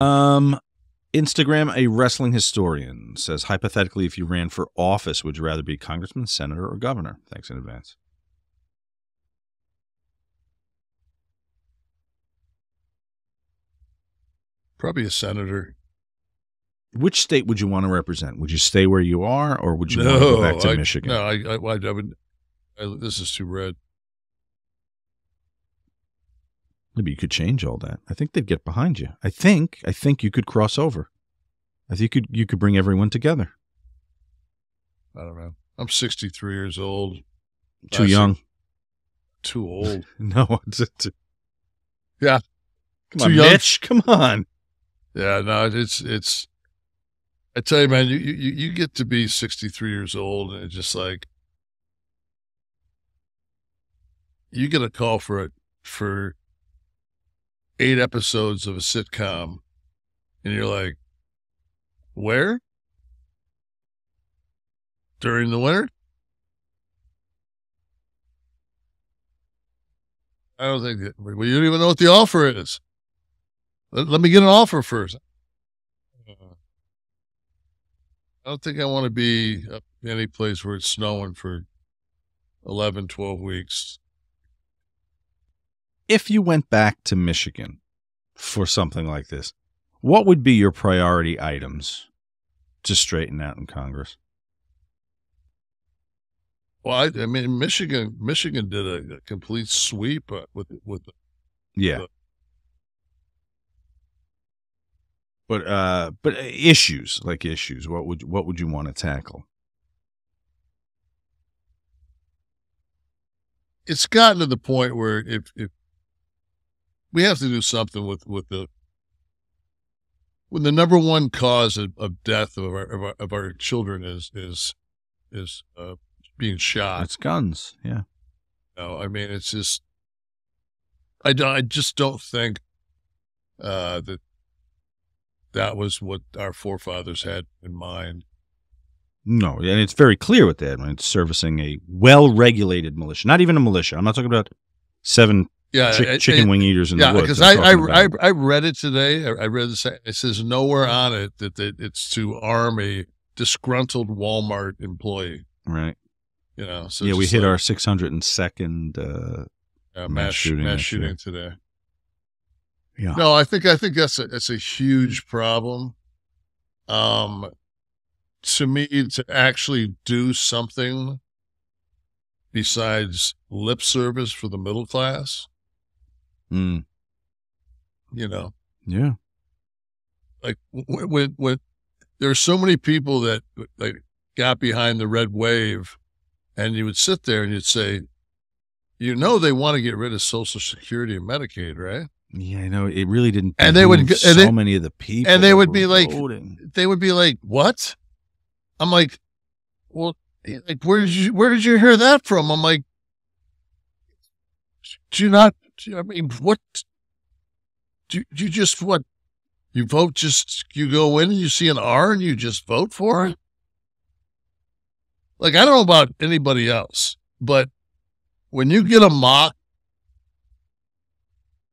Instagram, a wrestling historian, says, hypothetically, if you ran for office, would you rather be congressman, senator, or governor? Thanks in advance. Probably a senator. Which state would you want to represent? Would you stay where you are, or would you want to go back to Michigan? No, I would. This is too red. Maybe you could change all that. I think they'd get behind you. I think you could cross over. I think you could bring everyone together. I don't know. I'm 63 years old. Too young. Too old. No. Yeah. Come on, Mitch. Come on. Yeah, no, it's. I tell you, man, you get to be 63 years old, and it's just like you get a call for 8 episodes of a sitcom, and you're like, where? During the winter? I don't think that. Well, you don't even know what the offer is. Let me get an offer first. I don't think I want to be up in any place where it's snowing for 11, 12 weeks. If you went back to Michigan for something like this, what would be your priority items to straighten out in Congress? Well, I mean, Michigan did a complete sweep with yeah. But issues, like issues, what would you want to tackle? It's gotten to the point where if we have to do something with the number one cause of death of our children is being shot. It's guns, yeah. No, I mean, it's just I just don't think that. That was what our forefathers had in mind. No, and it's very clear what they had when it's servicing a well-regulated militia. Not even a militia. I'm not talking about 7 chicken wing eaters in the woods. Yeah, because I read it today. I read this. It says nowhere on it that it's to arm a disgruntled Walmart employee. Right. You know. So yeah, we hit our 602nd mass shooting today. Yeah. No, I think that's a huge problem. To me, to actually do something besides lip service for the middle class. Mm. You know. Yeah. Like when there are so many people that like got behind the red wave, and you would sit there and you'd say, you know, they want to get rid of Social Security and Medicaid, right? Yeah, I know. It really didn't. And they would, many of the people, and they would be like, what? I'm like, well, like, where did you hear that from? I'm like, you go in and you see an R and you just vote for it. Like, I don't know about anybody else, but when you get a mock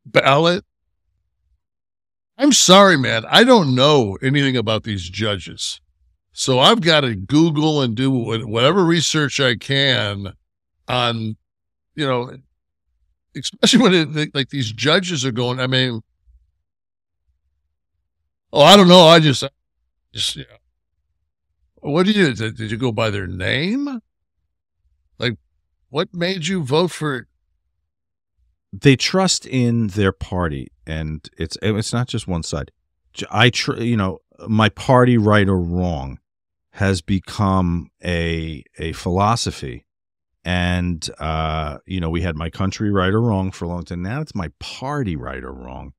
ballot, I'm sorry, man, I don't know anything about these judges, so I've got to Google and do whatever research I can on, you know, especially when like these judges are going, I mean, oh, I don't know, I just, you know, what did you go by their name? Like, what made you vote for? They trust in their party, and it's not just one side. You know, my party, right or wrong, has become a philosophy, and you know, we had my country, right or wrong, for a long time. Now it's my party, right or wrong,